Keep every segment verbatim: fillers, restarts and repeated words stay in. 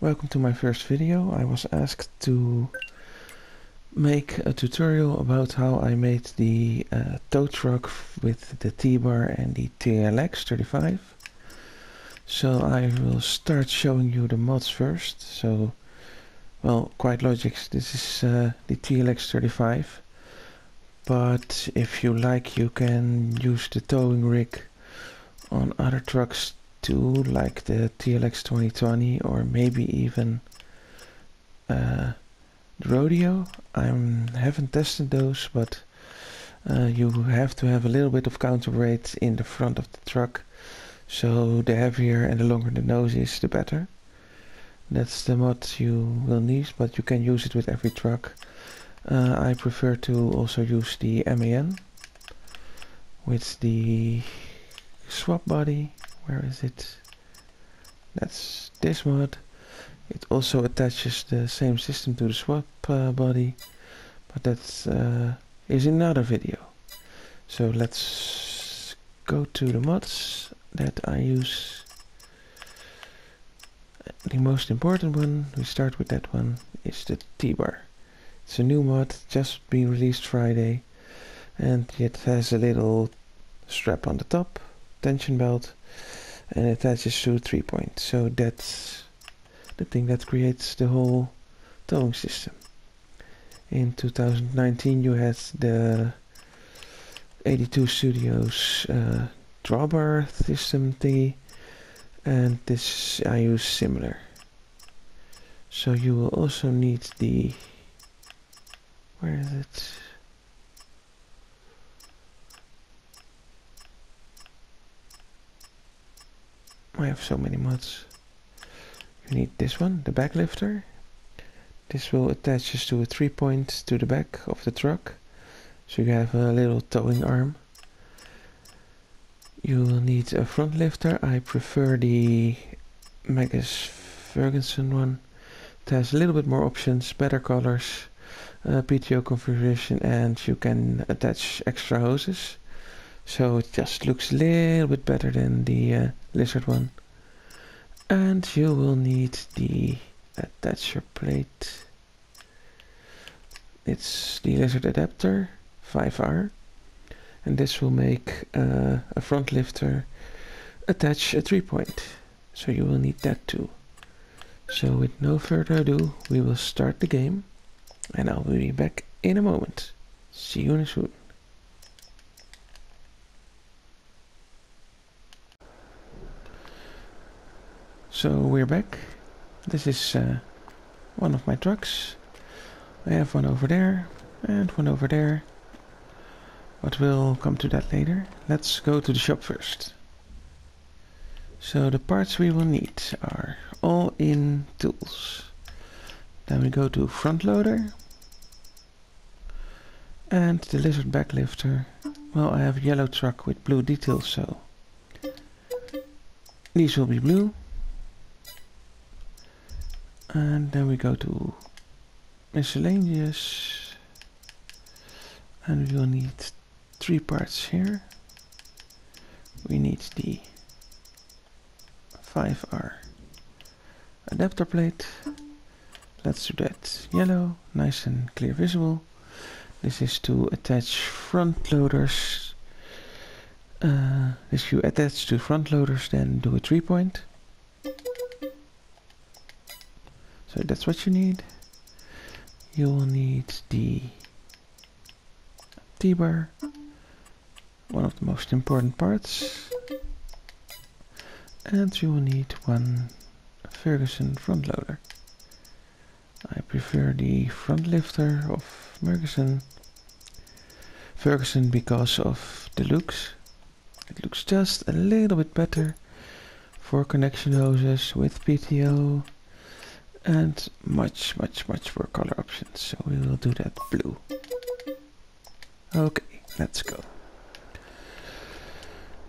Welcome to my first video. I was asked to make a tutorial about how I made the uh, tow truck with the T-Bar and the T L X thirty-five. So I will start showing you the mods first. So, well, quite logic, this is uh, the T L X thirty-five. But if you like, you can use the towing rig on other trucks too, like the T L X twenty twenty or maybe even uh, the rodeo. I haven't tested those, but uh, you have to have a little bit of counterweight in the front of the truck, so the heavier and the longer the nose is, the better. That's the mod you will need, but you can use it with every truck. Uh, I prefer to also use the M A N with the swap body. Where is it? That's this mod. It also attaches the same system to the swap uh, body, but that uh, is another video. So let's go to the mods that I use. The most important one, we start with that one, is the T-Bar. It's a new mod, just been released Friday, and it has a little strap on the top, tension belt, and attaches to three point. So that's the thing that creates the whole towing system. In two thousand nineteen you had the eighty-two studios uh, drawbar system thingy, and this I use similar. So you will also need the, where is it? I have so many mods. You need this one, the back lifter. This will attach us to a three point to the back of the truck, so you have a little towing arm. You will need a front lifter. I prefer the Megas Ferguson one. It has a little bit more options, better colors, uh, P T O configuration, and you can attach extra hoses. So it just looks a little bit better than the uh, lizard one. And you will need the attacher plate. It's the lizard adapter, five R. And this will make uh, a front lifter attach a three point. So you will need that too. So with no further ado, we will start the game. And I'll be back in a moment. See you soon. So we're back. This is uh, one of my trucks. I have one over there and one over there, but we'll come to that later. Let's go to the shop first. So the parts we will need are all in tools. Then we go to front loader and the lizard back lifter. Well, I have a yellow truck with blue details, so these will be blue. And then we go to miscellaneous, and we will need three parts here. We need the five R adapter plate. Let's do that yellow, nice and clear visible. This is to attach front loaders. Uh, if you attach to front loaders, then do a three point. So that's what you need. You will need the T-Bar, one of the most important parts, and you will need one Ferguson front loader. I prefer the front lifter of Ferguson, Ferguson because of the looks. It looks just a little bit better. Four connection hoses with P T O. And much, much, much more color options, so we will do that blue. Okay, let's go.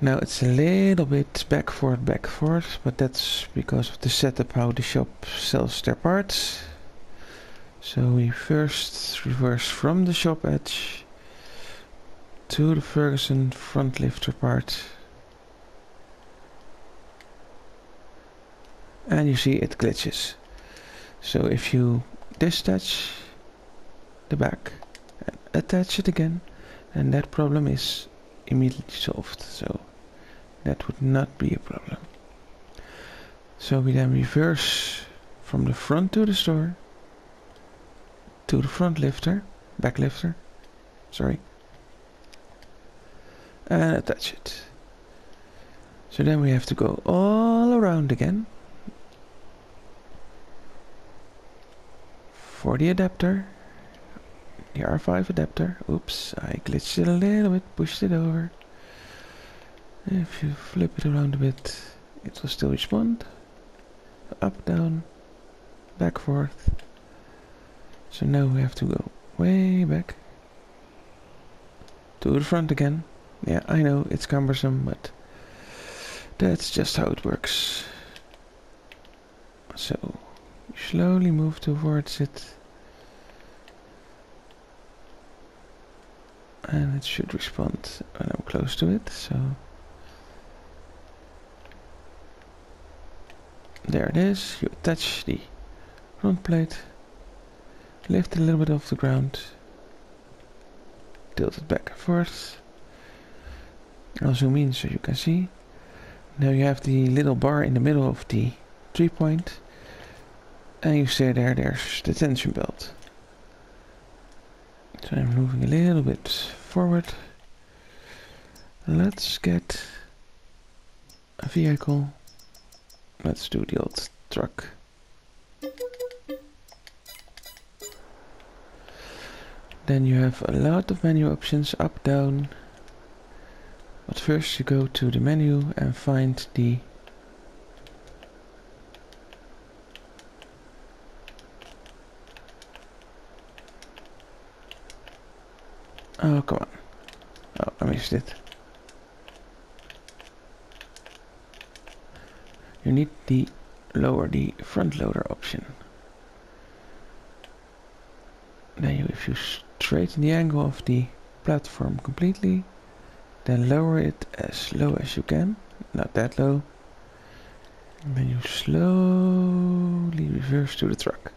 Now it's a little bit back forth, back forth, but that's because of the setup how the shop sells their parts. So we first reverse from the shop edge to the Ferguson front lifter part. And you see it glitches. So if you dispatch the back and attach it again, and that problem is immediately solved, so that would not be a problem. So we then reverse from the front to the store to the front lifter, back lifter, sorry, and attach it. So then we have to go all around again for the adapter, the R five adapter. Oops, I glitched it a little bit, pushed it over. If you flip it around a bit, it will still respond. Up, down, back, forth. So now we have to go way back to the front again. Yeah, I know it's cumbersome, but that's just how it works. So you slowly move towards it, and it should respond when I'm close to it. So there it is. You attach the front plate, lift it a little bit off the ground, tilt it back and forth. I'll zoom in so you can see. Now you have the little bar in the middle of the three point, and you see there, there's the tension belt. So I'm moving a little bit forward. Let's get a vehicle. Let's do the old truck. Then you have a lot of menu options, up, down. But first you go to the menu and find the Oh, come on. Oh, I missed it. You need the lower, the front loader option. Then you, if you straighten the angle of the platform completely, then lower it as low as you can, not that low. And then you slowly reverse to the truck.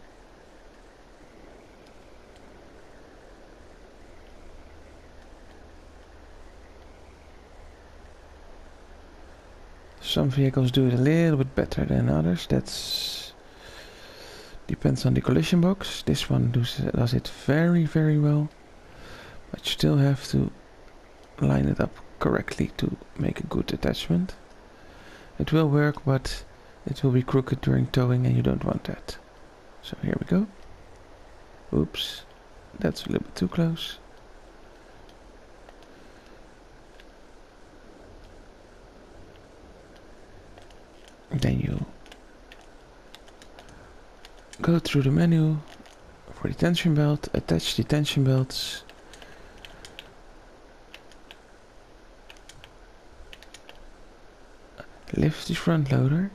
Some vehicles do it a little bit better than others. That's depends on the collision box. This one does, does it very, very well. But you still have to line it up correctly to make a good attachment. It will work, but it will be crooked during towing, and you don't want that. So here we go. Oops, that's a little bit too close. Then you go through the menu for the tension belt, attach the tension belts, lift the front loader.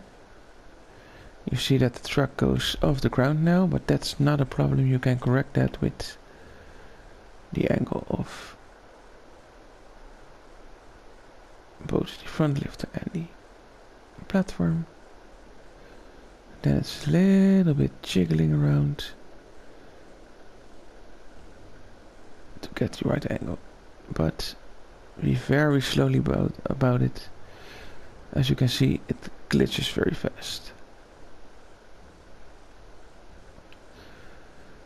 You see that the truck goes off the ground now, but that's not a problem. You can correct that with the angle of both the front lifter and the platform. Then it's a little bit jiggling around to get the right angle, but be very slowly about, about it. As you can see, it glitches very fast.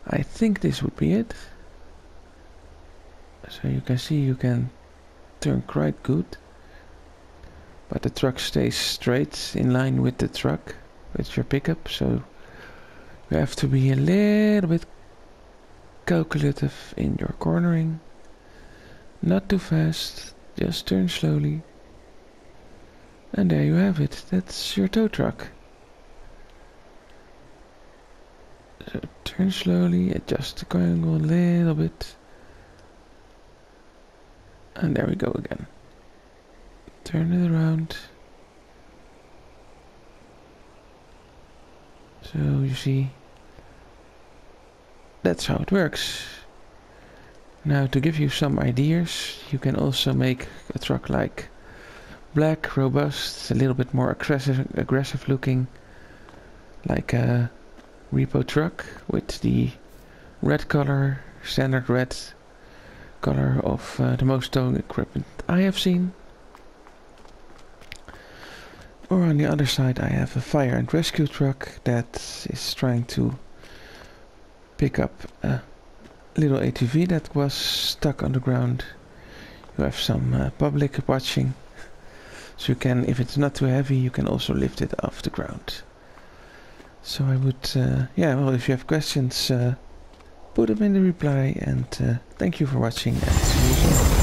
I think this would be it. So you can see you can turn quite good, but the truck stays straight in line with the truck, with your pickup, so you have to be a little bit calculative in your cornering. Not too fast, just turn slowly. And there you have it, that's your tow truck. So turn slowly, adjust the angle a little bit. And there we go again. Turn it around. So you see, that's how it works. Now, to give you some ideas, you can also make a truck like black, robust, a little bit more aggressive, aggressive looking, like a repo truck with the red color, standard red color of uh, the most towing equipment I have seen. Or on the other side I have a fire and rescue truck that is trying to pick up a little A T V that was stuck on the ground. You have some uh, public watching, so you can, if it's not too heavy, you can also lift it off the ground. So I would, uh, yeah, well, if you have questions, uh, put them in the reply, and uh, thank you for watching, and see you soon.